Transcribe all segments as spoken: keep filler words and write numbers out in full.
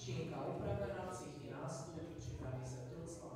Činka upravená, cítí nástup, připraví se do cla.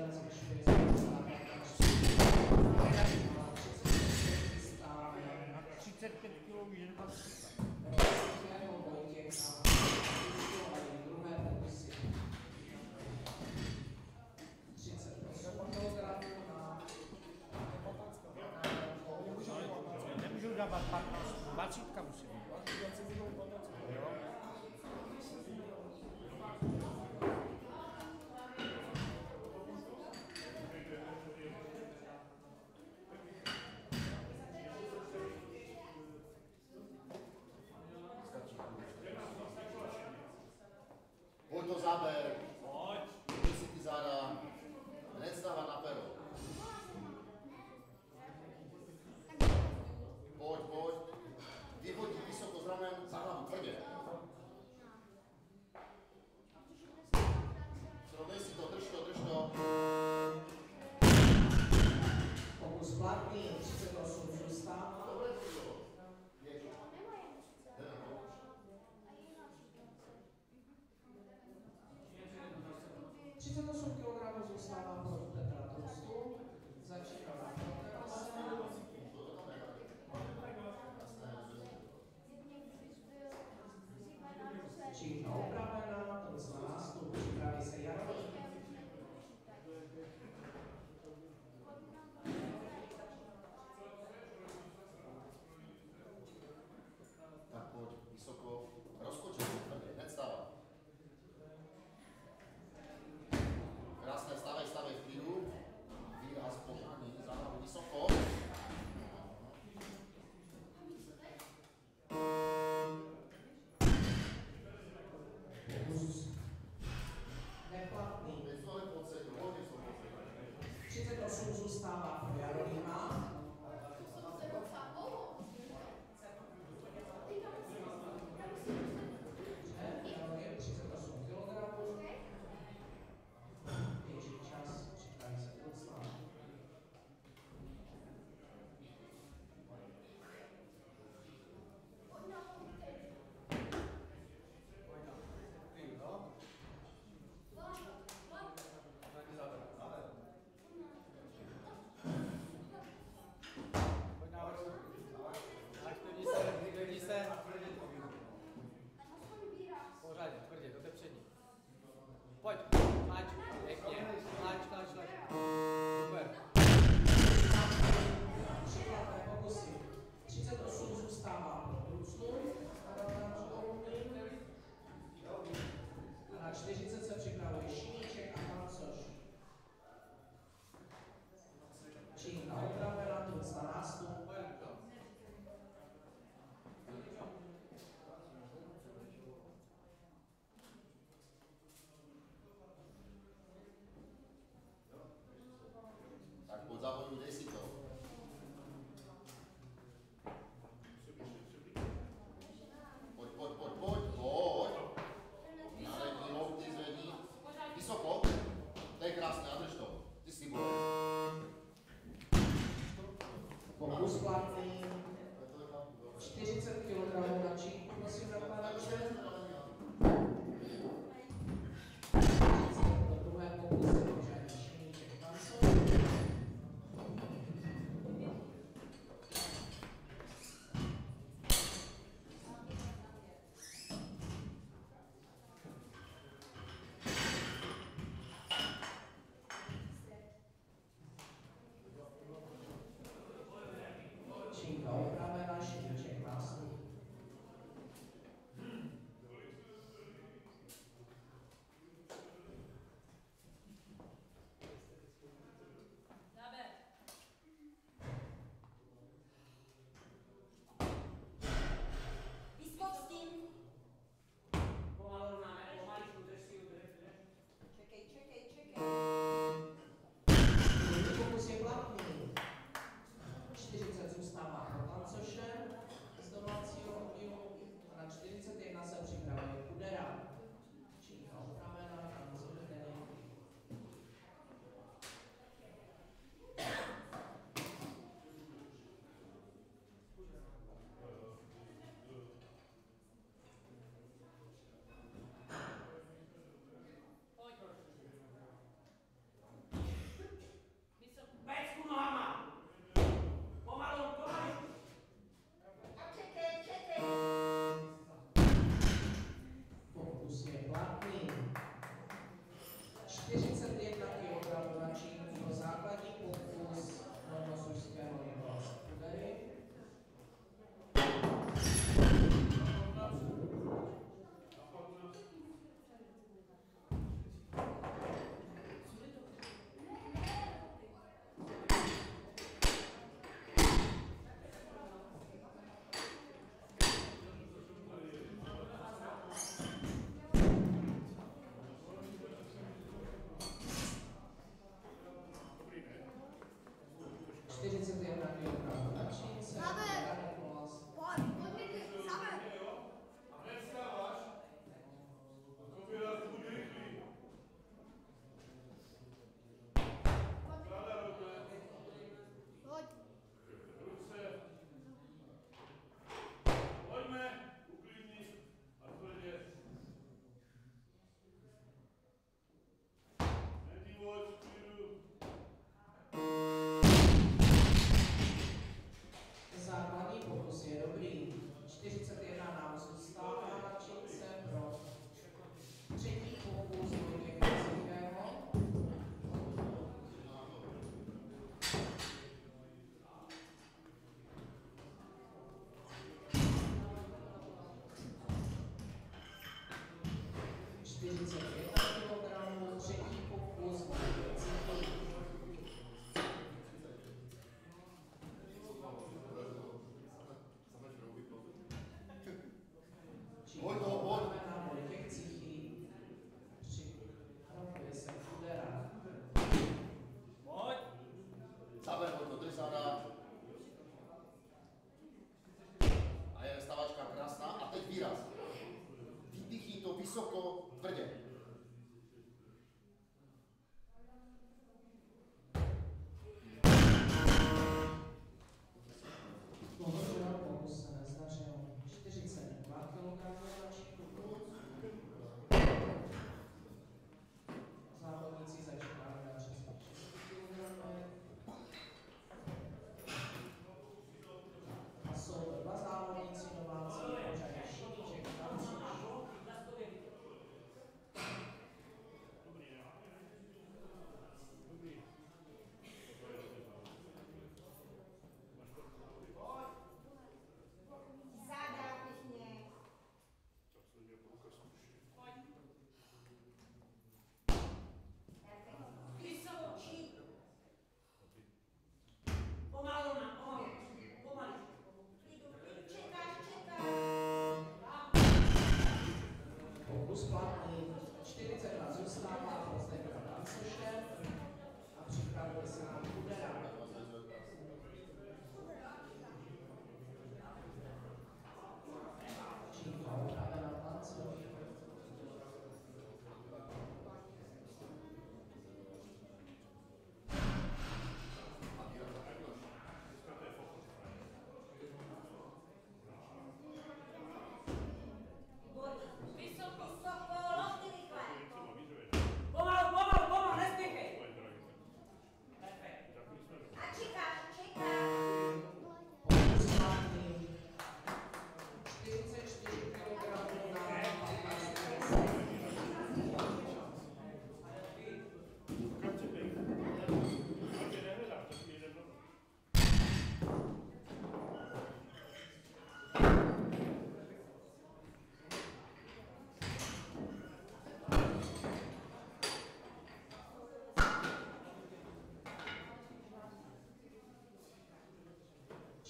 Nemůžu dávat patnáct, dvacítka musím. Pojď to záber, pojď si ty záda, hned stávat na pero. Pojď, pojď, vyhodí vysoko zramen za hlavu, tvrdě. Srovnej si to, drž to, drž to. Pokus platný, třicet osm zůstává. Tohle je to, je to. třicet osm kilogramů zůstává pro Petra Trustu, začíná na Petra. Čímna opravená, to z nástup, připraví se Jarno. Tak pojď, vysoko, rozkočil, hned stává. Krásné, stávej, stávej v klidu, výraz pořádný, záhlavu vysoko. Neplatný. třicet osm zůstává pro Jarolíma. Pořádně, tvrdě, do té přední. Pojď, tlač, pěkně, tlač, tlač, tlač. Super. Přikladné pokusy. třicet osm zůstává pro Trustu. A na čtyřicet se připravuje Šiníček a Francoš. Čím na opravena, Truc na nástup. Tak pod závodu dej si to. Pojď, pojď, pojď, pojď, pojď. Zvedni ho, ty zvedni. Vysoko. To je krásné, a drž to. Ty si bude. Pokus platný. čtyřicet kilogramů na číku, prosím, nakladače. Čínka opravená, Šiníček nástup.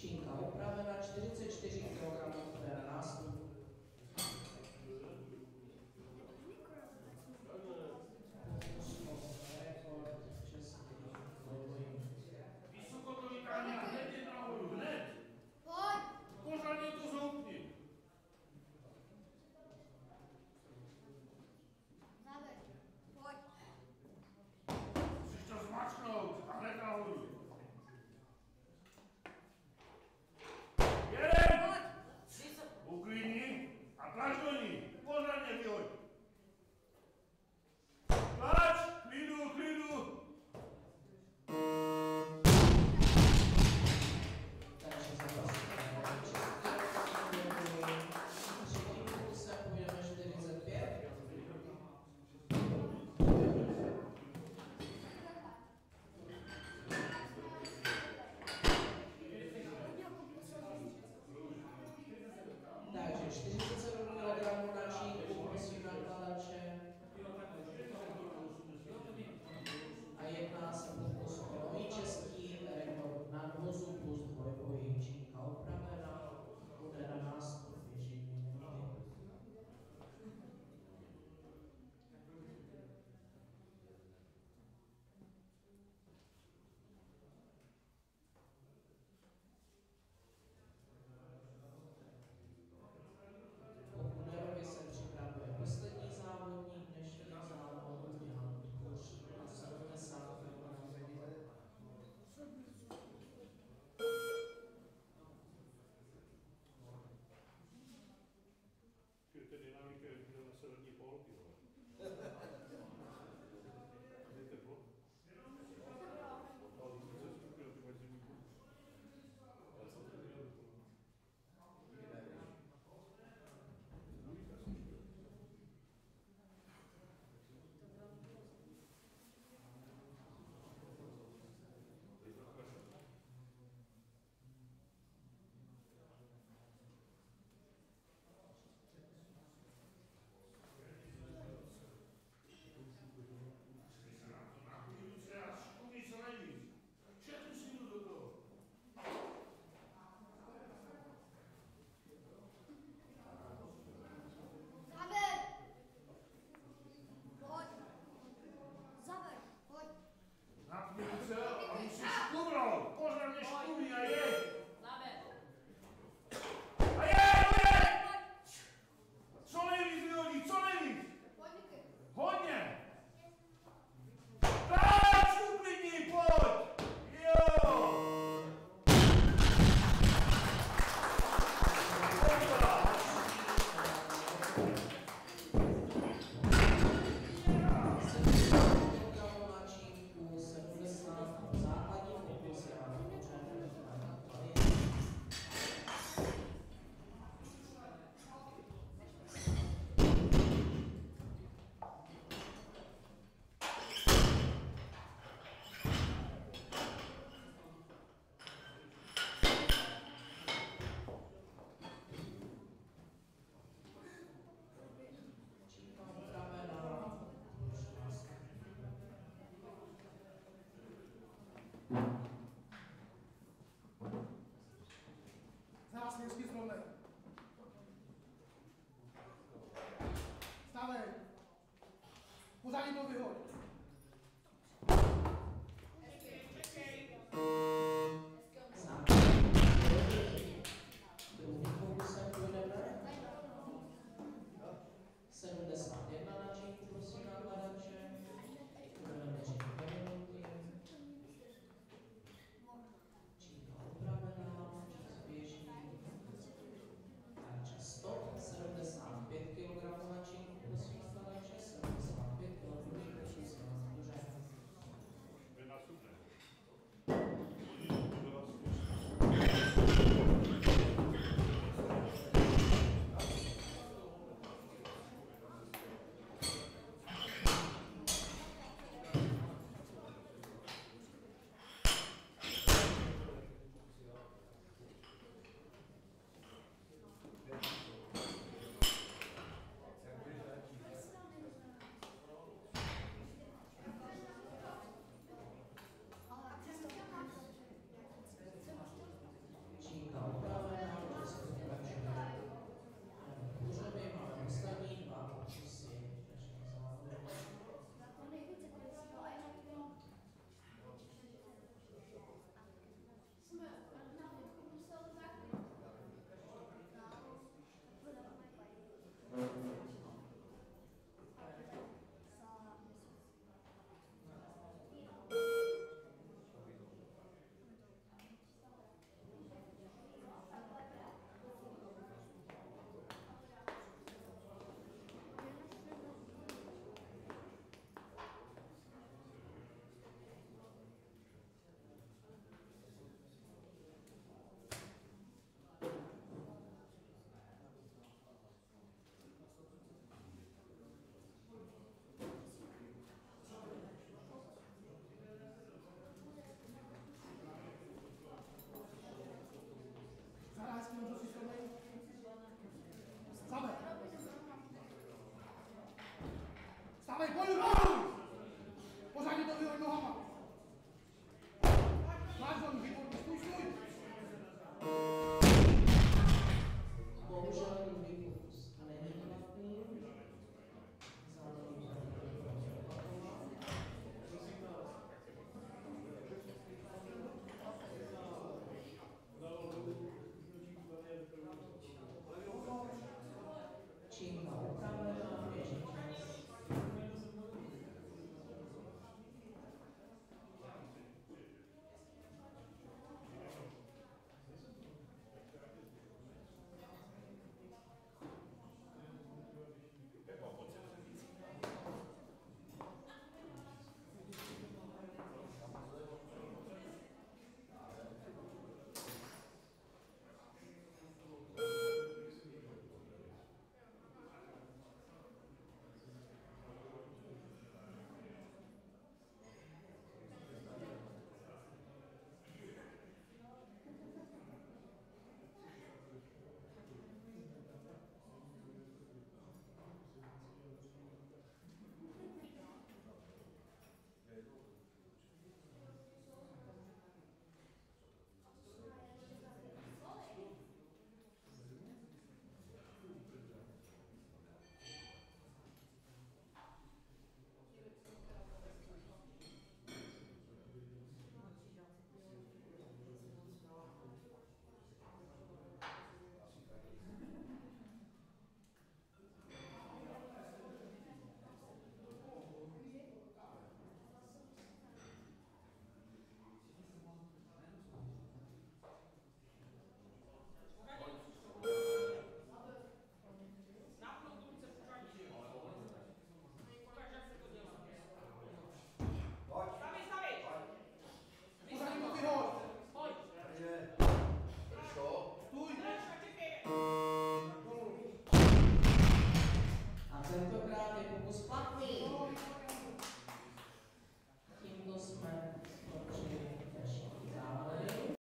Čínka opravena čtyřicet čtyři kilogramů.